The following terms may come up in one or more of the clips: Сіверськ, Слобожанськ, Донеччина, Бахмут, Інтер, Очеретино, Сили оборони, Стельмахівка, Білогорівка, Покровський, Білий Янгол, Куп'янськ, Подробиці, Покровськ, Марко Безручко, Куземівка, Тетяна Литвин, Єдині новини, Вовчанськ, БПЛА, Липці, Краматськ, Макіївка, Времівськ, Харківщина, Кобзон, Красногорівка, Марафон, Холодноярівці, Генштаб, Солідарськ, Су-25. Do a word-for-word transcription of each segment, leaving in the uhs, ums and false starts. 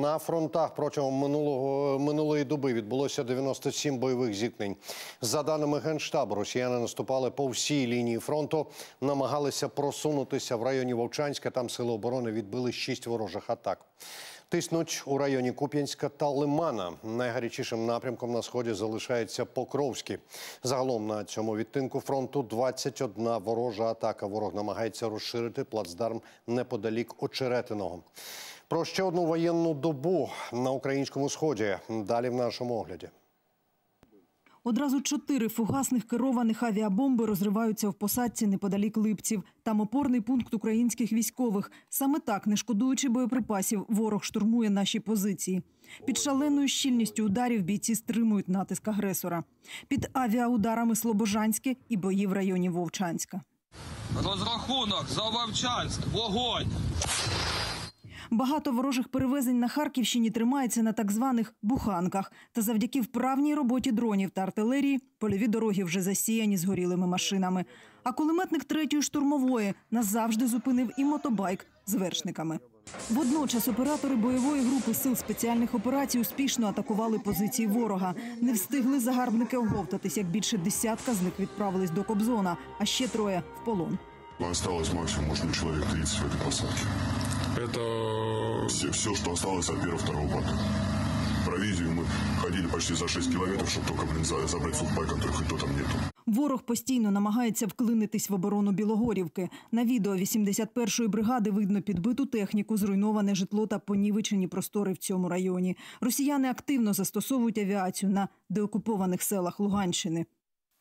На фронтах протягом минулого, минулої доби відбулося дев'яносто сім бойових зіткнень. За даними Генштабу, росіяни наступали по всій лінії фронту, намагалися просунутися в районі Вовчанська, там сили оборони відбили шість ворожих атак. Тиснуть у районі Куп'янська та Лимана. Найгарячішим напрямком на сході залишається Покровський. Загалом на цьому відтинку фронту двадцять одна ворожа атака. Ворог намагається розширити плацдарм неподалік Очеретиного. Про ще одну воєнну добу на українському сході. Далі в нашому огляді. Одразу чотири фугасних керованих авіабомби розриваються в посадці неподалік Липців. Там опорний пункт українських військових. Саме так, не шкодуючи боєприпасів, ворог штурмує наші позиції. Під шаленою щільністю ударів бійці стримують натиск агресора. Під авіаударами Слобожанське і бої в районі Вовчанська. Розрахунок за Вовчанськ. Вогонь! Багато ворожих перевезень на Харківщині тримається на так званих буханках. Та завдяки вправній роботі дронів та артилерії польові дороги вже засіяні згорілими машинами. А кулеметник третьої штурмової назавжди зупинив і мотобайк з вершниками. Водночас оператори бойової групи сил спеціальних операцій успішно атакували позиції ворога. Не встигли загарбники оговтатись, як більше десятка з них відправились до Кобзона, а ще троє – в полон. Осталось максимум, может, человек тридцать в этой посадке. Это все, все, что осталось от первого-второго банка. Провизию мы ходили почти за шість километров, чтобы только, блин, забрать футбайк, которых и то там нету. Ворог постійно намагається вклинитись в оборону Білогорівки. На відео вісімдесят першої бригади видно підбиту техніку, зруйноване житло та понівечені простори в цьому районі. Росіяни активно застосовують авіацію на деокупованих селах Луганщини.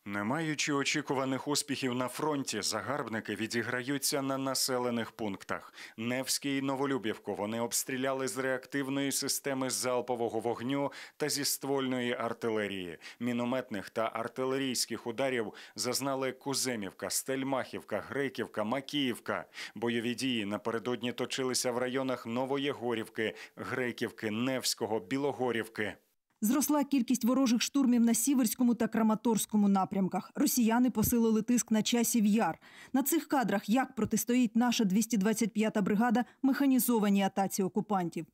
Не маючи очікуваних успіхів на фронті, загарбники відіграються на населених пунктах. Невськ і Новолюбівку вони обстріляли з реактивної системи залпового вогню та зі ствольної артилерії. Мінометних та артилерійських ударів зазнали Куземівка, Стельмахівка, Греківка, Макіївка. Бойові дії напередодні точилися в районах Нової Горівки, Греківки, Невського, Білогорівки. Зросла кількість ворожих штурмів на Сіверському та Краматорському напрямках. Росіяни посилили тиск на Часів Яр. На цих кадрах, як протистоїть наша двісті двадцять п'ята бригада механізованій атаці окупантів.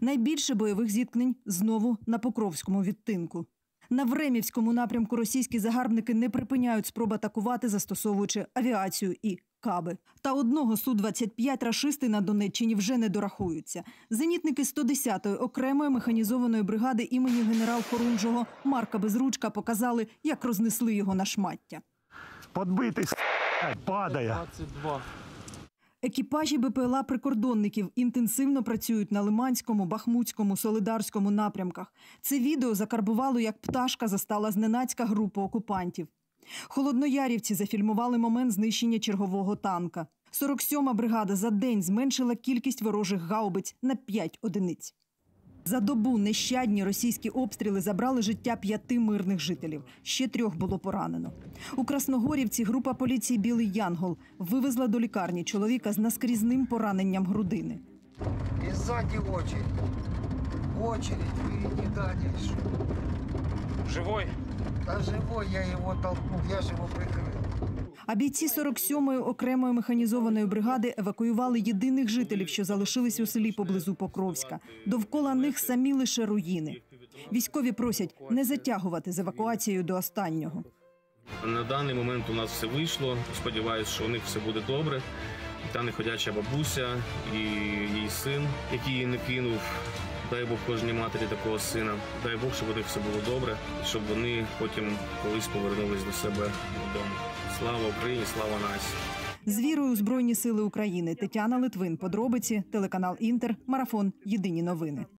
Найбільше бойових зіткнень знову на Покровському відтинку. На Времівському напрямку російські загарбники не припиняють спроб атакувати, застосовуючи авіацію і каби. Та одного Су двадцять п'ять рашисти на Донеччині вже не дорахуються. Зенітники сто десятої окремої механізованої бригади імені генерал-хорунжого Марка Безручка показали, як рознесли його на шмаття. Подбитий, падає. Екіпажі БПЛА прикордонників інтенсивно працюють на Лиманському, Бахмутському, Солідарському напрямках. Це відео закарбувало, як пташка застала зненацька групу окупантів. Холодноярівці зафільмували момент знищення чергового танка. сорок сьома бригада за день зменшила кількість ворожих гаубиць на п'ять одиниць. За добу нещадні російські обстріли забрали життя п'яти мирних жителів. Ще трьох було поранено. У Красногорівці група поліції «Білий Янгол» вивезла до лікарні чоловіка з наскрізним пораненням грудини. І ззаді очередь. Очередь, і не далі. Живой? Та живой, я його толкнув, я ж його прикрив. А бійці сорок сьомої окремої механізованої бригади евакуювали єдиних жителів, що залишились у селі поблизу Покровська. Довкола них самі лише руїни. Військові просять не затягувати з евакуацією до останнього. На даний момент у нас все вийшло. Сподіваюся, що у них все буде добре. Та неходяча бабуся і її син, який її не кинув. Дай Бог кожній матері такого сина. Дай Бог, щоб у них все було добре, щоб вони потім колись повернулись до себе додому. Слава Україні, слава нації. З вірою у Збройні Сили України. Тетяна Литвин. Подробиці. Телеканал «Інтер». Марафон. Єдині новини.